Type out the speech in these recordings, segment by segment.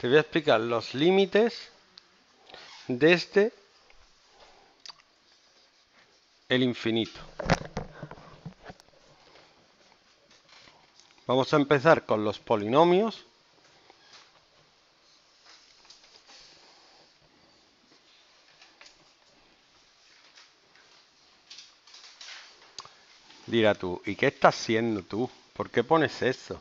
te voy a explicar los límites desde el infinito. Vamos a empezar con los polinomios. Dirá tú, ¿y qué estás haciendo tú? ¿Por qué pones eso?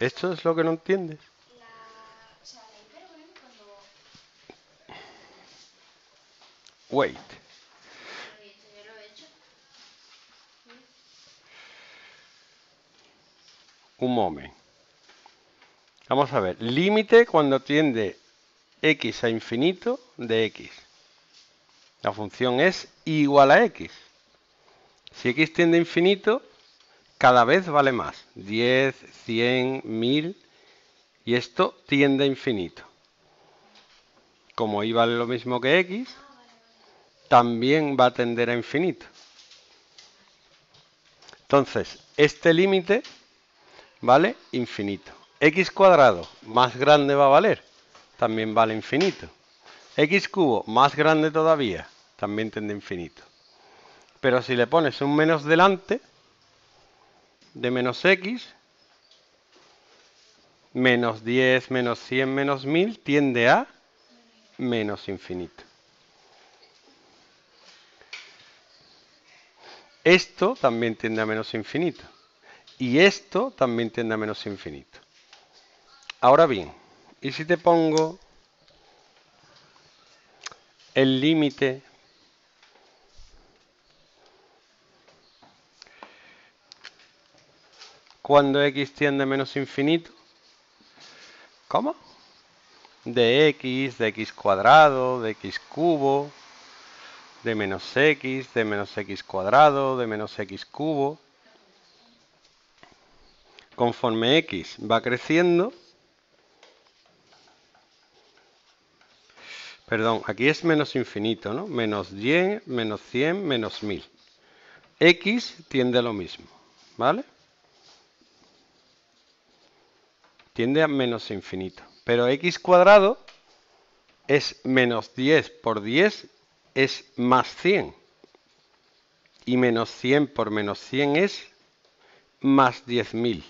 Esto es lo que no entiendes. Wait. Un momento. Vamos a ver, límite cuando tiende x a infinito de x. La función es igual a x. Si x tiende a infinito, cada vez vale más. 10, 100, 1000. Y esto tiende a infinito. Como y vale lo mismo que x, también va a tender a infinito. Entonces, este límite vale infinito. X cuadrado más grande va a valer, también vale infinito. X cubo más grande todavía, también tiende a infinito. Pero si le pones un menos delante de menos x, menos 10, menos 100, menos 1000, tiende a menos infinito. Esto también tiende a menos infinito. Y esto también tiende a menos infinito. Ahora bien, ¿y si te pongo el límite cuando x tiende a menos infinito? ¿Cómo? De x cuadrado, de x cubo, de menos x cuadrado, de menos x cubo. Conforme x va creciendo... Perdón, aquí es menos infinito, ¿no? Menos 10, menos 100, menos 1000. X tiende a lo mismo, ¿vale? Tiende a menos infinito. Pero x cuadrado es menos 10 por 10 es más 100. Y menos 100 por menos 100 es más 10.000.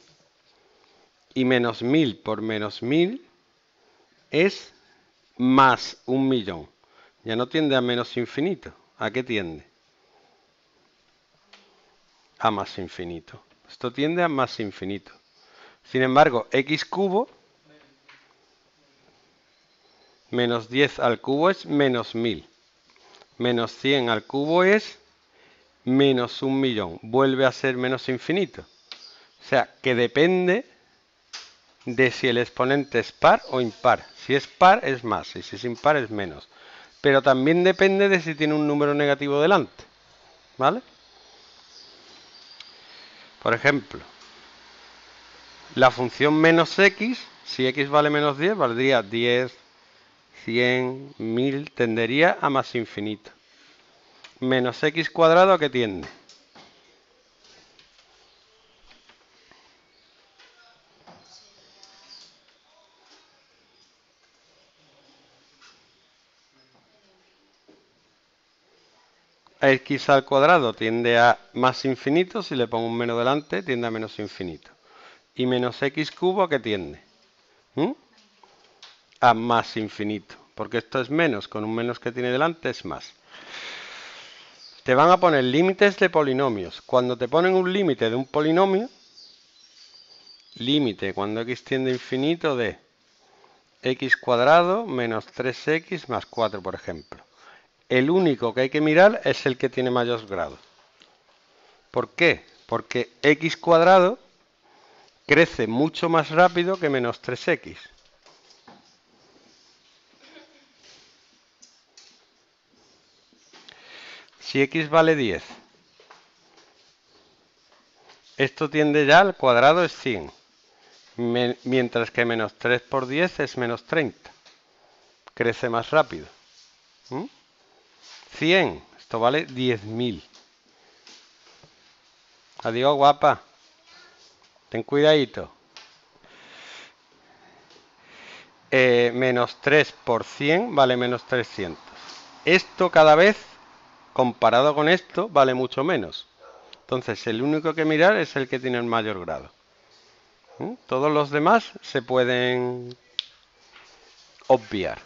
Y menos 1000 por menos 1000 es... más 1.000.000. Ya no tiende a menos infinito. ¿A qué tiende? A más infinito. Esto tiende a más infinito. Sin embargo, x cubo menos 10 al cubo es menos 1000. Menos 100 al cubo es menos 1.000.000. Vuelve a ser menos infinito. O sea, que depende de si el exponente es par o impar. Si es par es más y si es impar es menos. Pero también depende de si tiene un número negativo delante, ¿vale? Por ejemplo, la función menos x, si x vale menos 10, valdría 10, 100, 1000, tendería a más infinito. Menos x cuadrado, ¿a qué tiende? X al cuadrado tiende a más infinito, si le pongo un menos delante tiende a menos infinito. Y menos x cubo, ¿a qué tiende? A más infinito, porque esto es menos, con un menos que tiene delante es más. Te van a poner límites de polinomios. Cuando te ponen un límite de un polinomio, límite cuando x tiende a infinito de x cuadrado menos 3x más 4, por ejemplo. El único que hay que mirar es el que tiene mayor grado. ¿Por qué? Porque x cuadrado crece mucho más rápido que menos 3x. Si x vale 10, esto tiende ya al cuadrado es 100, mientras que menos 3 por 10 es menos 30. Crece más rápido. 100, Esto vale 10.000. Adiós, guapa. Ten cuidadito. Menos 3 por 100 vale menos 300. Esto cada vez, comparado con esto, vale mucho menos. Entonces, el único que mirar es el que tiene el mayor grado. Todos los demás se pueden obviar.